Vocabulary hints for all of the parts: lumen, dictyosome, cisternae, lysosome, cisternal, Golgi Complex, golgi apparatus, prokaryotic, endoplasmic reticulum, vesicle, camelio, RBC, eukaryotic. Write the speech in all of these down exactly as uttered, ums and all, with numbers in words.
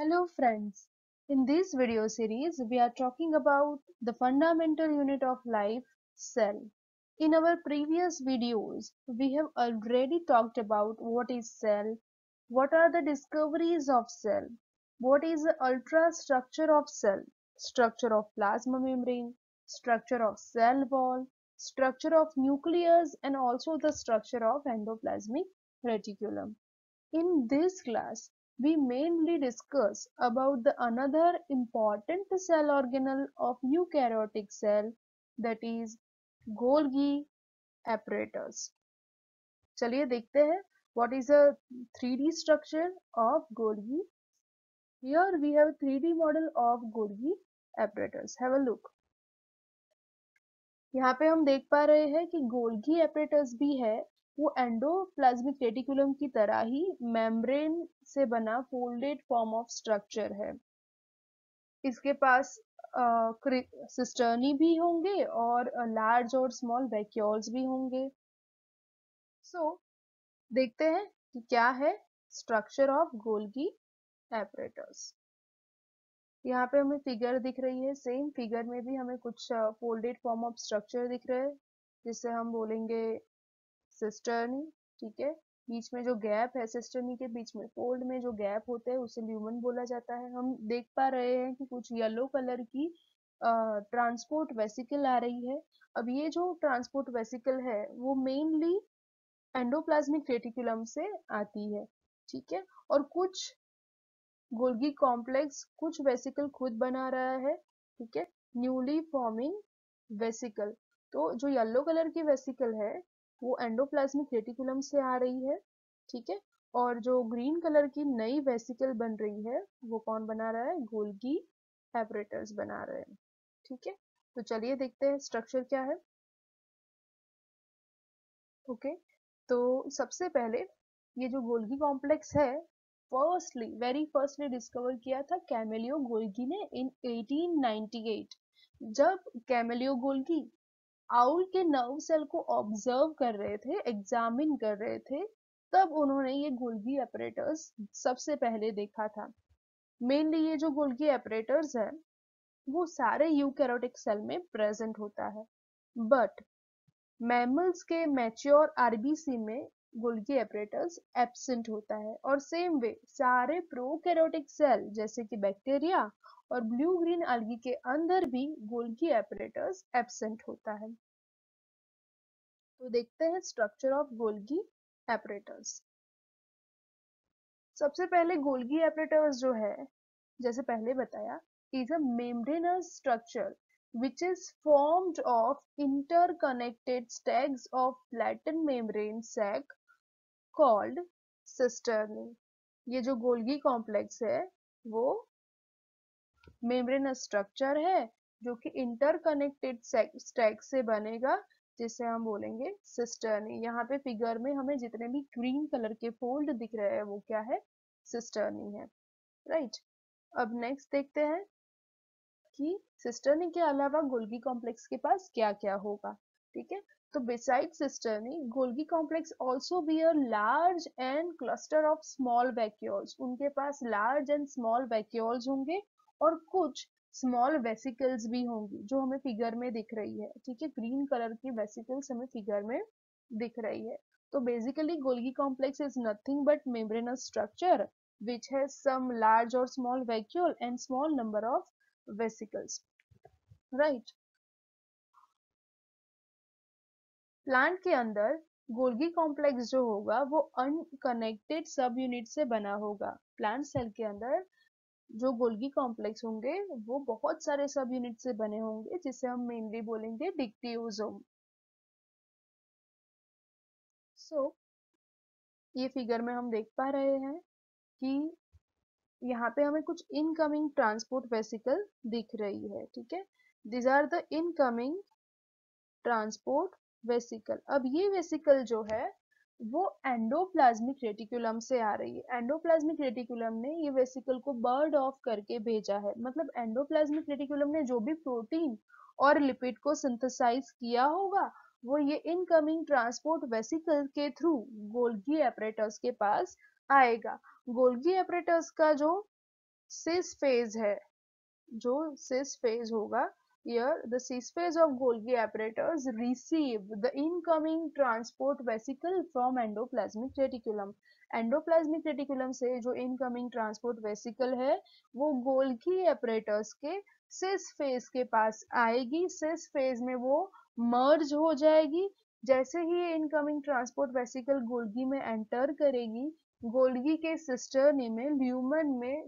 Hello friends, in this video series we are talking about the fundamental unit of life, cell. In our previous videos we have already talked about what is cell, what are the discoveries of cell, what is the ultrastructure of cell, structure of plasma membrane, structure of cell wall, structure of nucleus and also the structure of endoplasmic reticulum. In this class we mainly discuss about the another important cell organelle of eukaryotic cell, that is Golgi apparatus. चलिए देखते हैं what is a three D structure of Golgi. Here we have three D model of Golgi apparatus. Have a look. यहाँ पे हम देख पा रहे हैं कि Golgi apparatus भी है, वो एंडोप्लाज्मिक रेटिकुलम की तरह ही मेम्ब्रेन से बना फोल्डेड फॉर्म ऑफ स्ट्रक्चर है. इसके पास सिस्टर्नी भी होंगे और लार्ज और स्मॉल वैक्यूल्स भी होंगे. सो so, देखते हैं कि क्या है स्ट्रक्चर ऑफ गोल्गी एपरेटस. यहाँ पे हमें फिगर दिख रही है. सेम फिगर में भी हमें कुछ फोल्डेड फॉर्म ऑफ स्ट्रक्चर दिख रहे हैं जिसे हम बोलेंगे सिस्टर्नी. ठीक है, बीच में जो गैप है सिस्टर्नी के बीच में फोल्ड में जो गैप होते हैं उसे ल्यूमन बोला जाता है. हम देख पा रहे हैं कि कुछ येलो कलर की ट्रांसपोर्ट वेसिकल आ रही है. अब ये जो ट्रांसपोर्ट वेसिकल है वो मेनली एंडोप्लाज्मिक रेटिकुलम से आती है. ठीक है, और कुछ गोल्गी कॉम्प्लेक्स कुछ वेसिकल खुद बना रहा है. ठीक है, न्यूली फॉर्मिंग वेसिकल. तो जो येलो कलर की वेसिकल है वो एंडोप्लाज्मिक रेटिकुलम से आ रही है. ठीक है, और जो ग्रीन कलर की नई वेसिकल बन रही है वो कौन बना रहा है? गोल्गी एपरेटस बना रहे हैं. ठीक है, तो चलिए देखते हैं स्ट्रक्चर क्या है. ओके, तो सबसे पहले ये जो गोल्गी कॉम्प्लेक्स है फर्स्टली वेरी फर्स्टली डिस्कवर किया था कैमिलियो गोल्गी ने इन एटीन नाइंटी एट, जब कैमिलियो गोल्गी आउल के नर्व सेल को ऑब्जर्व कर रहे थे, एग्जामिन कर रहे थे, तब उन्होंने ये गोल्गी एपरेटस सबसे पहले देखा था. मेनली ये जो गोल्गी एपरेटस है वो सारे यूकैरियोटिक सेल में प्रेजेंट होता है, बट मैमल्स के मैच्योर आरबीसी में गोल्गी एपरेटस एब्सेंट होता है. और सेम वे सारे प्रोकैरियोटिक सेल जैसे कि बैक्टीरिया और ब्लू ग्रीन अलगी के अंदर भी गोल्गी एपरेटस एब्सेंट होता है. तो देखते हैं स्ट्रक्चर ऑफ गोल्गी एपरेटस. सबसे पहले गोल्गी एपरेटस जो है, जैसे पहले बताया, is a membranous structure which is formed of interconnected stacks of flattened membrane sac called cisternae. ये जो गोल्गी कॉम्प्लेक्स है वो मेम्ब्रेनस स्ट्रक्चर है जो कि इंटरकनेक्टेड स्टैक से बनेगा जिसे हम बोलेंगे सिस्टर्नी. यहाँ पे फिगर में हमें जितने भी ग्रीन कलर के फोल्ड दिख रहे हैं वो क्या है? सिस्टर्नी है, राइट. अब नेक्स्ट देखते हैं कि सिस्टर्नी के अलावा गोल्गी कॉम्प्लेक्स के पास क्या क्या होगा. ठीक है, तो beside cisternae Golgi complex also be a large and cluster of small vacuoles. उनके पास लार्ज एंड स्मॉल वैक्यूल्स होंगे और कुछ स्मॉल वेसिकल्स भी होंगी जो हमें फिगर में दिख रही है. ठीक है, ग्रीन कलर की वेसिकल्स हमें फिगर में दिख रही है. तो basically Golgi complex is nothing but membranous structure which has some large और small vacuole and small number of vesicles, right. Plant के अंदर गोल्गी कॉम्प्लेक्स जो होगा वो अनकनेक्टेड सब यूनिट से बना होगा. प्लांट सेल के अंदर जो गोल्गी कॉम्प्लेक्स होंगे वो बहुत सारे सब यूनिट से बने होंगे जिसे हम मेनली बोलेंगे डिक्टियोसोम. सो so, ये फिगर में हम देख पा रहे हैं कि यहाँ पे हमें कुछ इनकमिंग ट्रांसपोर्ट वेसिकल दिख रही है. ठीक है, this are the incoming transport vesicle. अब ये वेसिकल जो है वो एंडोप्लाज्मिक रेटिकुलम से आ रही है. एंडोप्लाज्मिक रेटिकुलम ने ये वेसिकल को बर्ड ऑफ करके भेजा है. मतलब एंडोप्लाज्मिक रेटिकुलम ने जो भी प्रोटीन और लिपिड को सिंथेसाइज किया होगा वो ये इनकमिंग ट्रांसपोर्ट वेसिकल के थ्रू गोल्गी एपरेटस के पास आएगा. गोल्गी एपरेटस का जो सिस फेज है, जो सिस फेज होगा, here the cis phase of Golgi apparatus receive the incoming transport vesicle from endoplasmic reticulum. endoplasmic reticulum से जो incoming transport vesicle है वो Golgi apparatus के cis phase के पास आएगी. cis phase में वो merge हो जाएगी. जैसे ही ये incoming transport vesicle Golgi में enter करेगी, Golgi के cisternae में, lumen में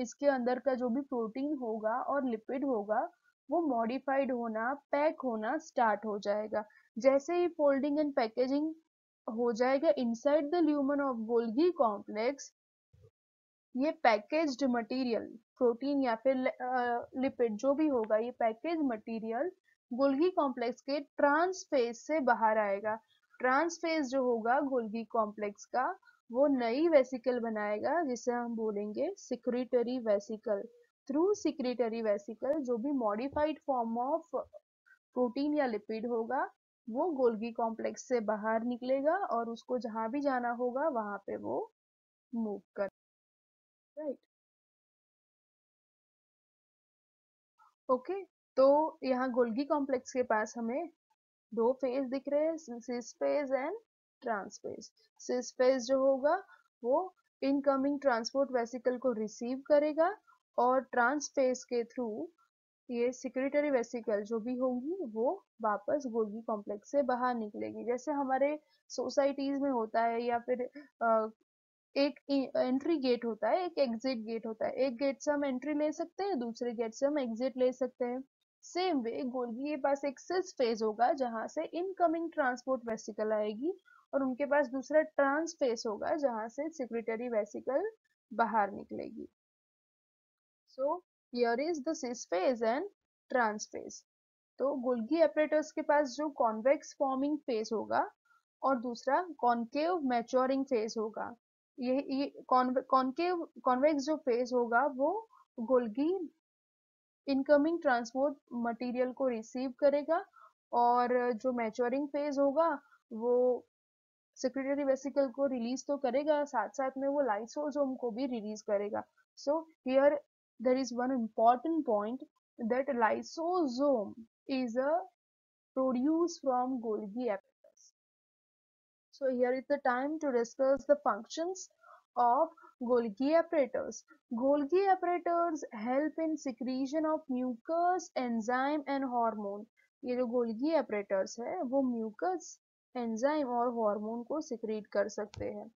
इसके अंदर का जो भी प्रोटीन होगा और लिपिड होगा वो मॉडिफाइड होना, पैक होना स्टार्ट हो जाएगा. जैसे ही फोल्डिंग एंड पैकेजिंग हो जाएगा inside the lumen of Golgi complex, ये पैकेज्ड मटेरियल, प्रोटीन या फिर लिपिड जो भी होगा, ये पैकेज मटेरियल गोल्गी कॉम्प्लेक्स के ट्रांसफेज से बाहर आएगा. ट्रांसफेज जो होगा गोल्गी कॉम्प्लेक्स का, वो नई वेसिकल बनाएगा जिसे हम बोलेंगे secretory vesicle. Through secretory vesicle जो भी मॉडिफाइड फॉर्म ऑफ प्रोटीन या लिपिड होगा वो गोल्गी कॉम्प्लेक्स से बाहर निकलेगा और उसको जहां भी जाना होगा वहां पे वो मूव कर, राइट. ओके, तो यहाँ गोल्गी कॉम्प्लेक्स के पास हमें दो फेज दिख रहे हैं, cis phase and trans phase. Cis phase जो होगा वो इनकमिंग ट्रांसपोर्ट वेसिकल को रिसीव करेगा और ट्रांसफेज के थ्रू ये सिक्रीटरी वेसिकल जो भी होगी वो वापस गोल्गी कॉम्प्लेक्स से बाहर निकलेगी. जैसे हमारे सोसाइटीज में होता है या फिर आ, एक एंट्री गेट होता है, एक एग्जिट गेट होता है. एक गेट से हम एंट्री ले सकते हैं, दूसरे गेट से हम एग्जिट ले सकते हैं. सेम वे गोल्गी के पास एक सिस फेज होगा जहाँ से इनकमिंग ट्रांसपोर्ट वेसिकल आएगी और उनके पास दूसरा ट्रांसफेज होगा जहाँ से सिक्रीटरी वेसिकल बाहर निकलेगी. So here is the cis phase and trans phase. तो गोल्गी apparatus के पास जो convex forming phase होगा और दूसरा concave maturing phase होगा. ये ये concave convex जो phase होगा वो गोल्गी incoming transport material को receive करेगा और जो maturing phase होगा वो secretory vesicle को release तो करेगा, साथ साथ में वो lysosome को भी release करेगा. So here there is one important point that lysosome is a produce from Golgi apparatus. So here is the time to discuss the functions of Golgi apparatus. Golgi apparatus help in secretion of mucus, enzyme and hormone. ये जो Golgi apparatus है वो mucus, enzyme और hormone को secrete कर सकते हैं.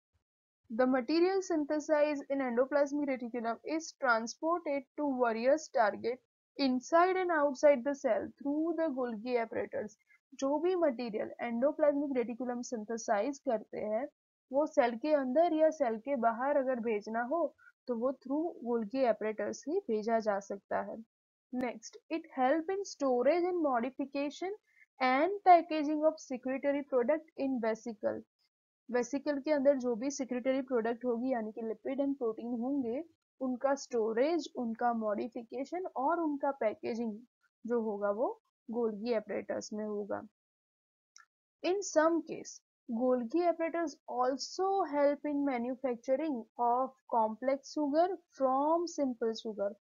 The material synthesized in endoplasmic reticulum is transported to various targets inside and outside the cell through the Golgi apparatus. जो भी मटीरियल endoplasmic reticulum synthesize करते हैं वो सेल के अंदर या सेल के बाहर अगर भेजना हो तो वो थ्रू Golgi apparatus ही भेजा जा सकता है. Next, it help in storage and modification and packaging of secretory product in vesicle. Vesicle के अंदर जो भी सिक्रीटरी प्रोडक्ट होगी यानी कि लिपिड एंड प्रोटीन होंगे, उनका स्टोरेज, उनका मॉडिफिकेशन और उनका पैकेजिंग जो होगा वो गोल्गी एपरेटर्स में होगा. In some case Golgi apparatus also help in manufacturing of complex sugar from simple sugar.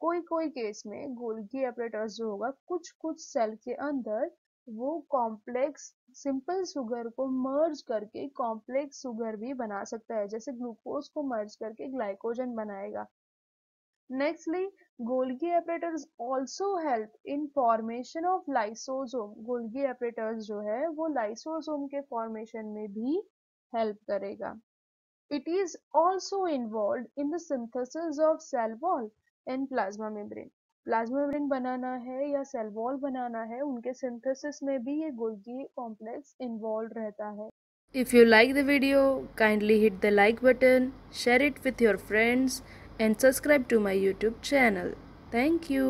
कोई कोई केस में गोल्गी एपरेटर्स जो होगा कुछ कुछ सेल के अंदर वो कॉम्प्लेक्स सिंपल शुगर को मर्ज करके कॉम्प्लेक्स शुगर भी बना सकता है, जैसे ग्लूकोज को मर्ज करके ग्लाइकोजन बनाएगा. Nextly Golgi apparatus also help in formation of lysosome. Golgi apparatus जो है वो लाइसोसोम के फॉर्मेशन में भी हेल्प करेगा. It is also involve in the synthesis of cell wall and plasma membrane. Plasma membrane बनाना है या सेल वॉल बनाना है, उनके सिंथेसिस में भी ये गोल्गी कॉम्प्लेक्स इन्वॉल्व रहता है. If you like the video kindly hit the like button, share it with your friends and subscribe to my YouTube channel. Thank you.